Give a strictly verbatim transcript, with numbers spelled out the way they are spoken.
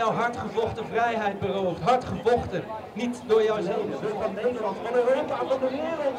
jouw hard gevochten vrijheid beroofd. Hard gevochten, niet door jouzelf. Van Nederland, van Europa, van de wereld.